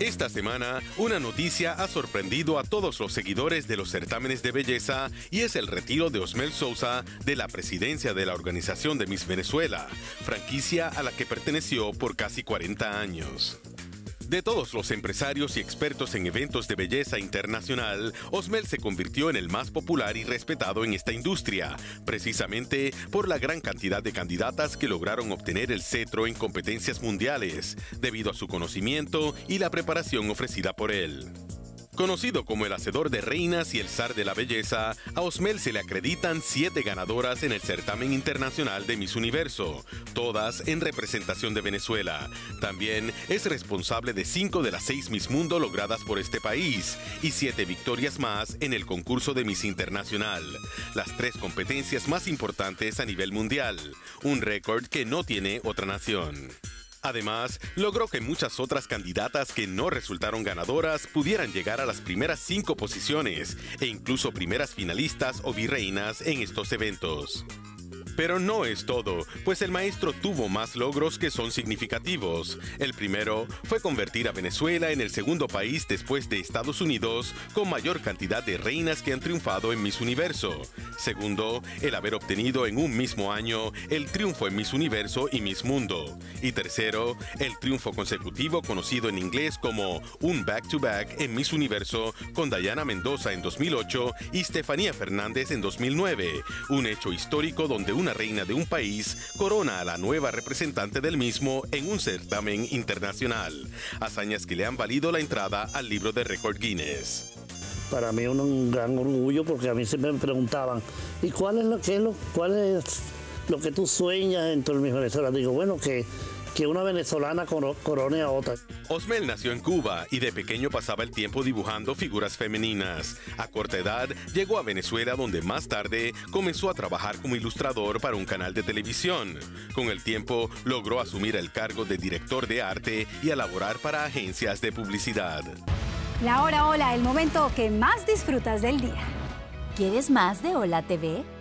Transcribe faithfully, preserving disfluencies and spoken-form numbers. Esta semana, una noticia ha sorprendido a todos los seguidores de los certámenes de belleza y es el retiro de Osmel Sousa de la presidencia de la organización de Miss Venezuela, franquicia a la que perteneció por casi cuarenta años. De todos los empresarios y expertos en eventos de belleza internacional, Osmel se convirtió en el más popular y respetado en esta industria, precisamente por la gran cantidad de candidatas que lograron obtener el cetro en competencias mundiales, debido a su conocimiento y la preparación ofrecida por él. Conocido como el hacedor de reinas y el zar de la belleza, a Osmel se le acreditan siete ganadoras en el certamen internacional de Miss Universo, todas en representación de Venezuela. También es responsable de cinco de las seis Miss Mundo logradas por este país y siete victorias más en el concurso de Miss Internacional, las tres competencias más importantes a nivel mundial, un récord que no tiene otra nación. Además, logró que muchas otras candidatas que no resultaron ganadoras pudieran llegar a las primeras cinco posiciones e incluso primeras finalistas o virreinas en estos eventos. Pero no es todo, pues el maestro tuvo más logros que son significativos. El primero fue convertir a Venezuela en el segundo país después de Estados Unidos con mayor cantidad de reinas que han triunfado en Miss Universo. Segundo, el haber obtenido en un mismo año el triunfo en Miss Universo y Miss Mundo. Y tercero, el triunfo consecutivo conocido en inglés como un back-to-back en Miss Universo con Dayana Mendoza en dos mil ocho y Estefanía Fernández en dos mil nueve, un hecho histórico donde una reina de un país corona a la nueva representante del mismo en un certamen internacional, hazañas que le han valido la entrada al libro de récord Guinness. Para mí un gran orgullo porque a mí siempre me preguntaban, ¿y cuál es lo que, lo, cuál es lo que tú sueñas dentro de Miss Venezuela? Digo, bueno, que... que una venezolana corone a otra. Osmel nació en Cuba y de pequeño pasaba el tiempo dibujando figuras femeninas. A corta edad llegó a Venezuela donde más tarde comenzó a trabajar como ilustrador para un canal de televisión. Con el tiempo logró asumir el cargo de director de arte y elaborar para agencias de publicidad. La hora Hola, el momento que más disfrutas del día. ¿Quieres más de Hola T V?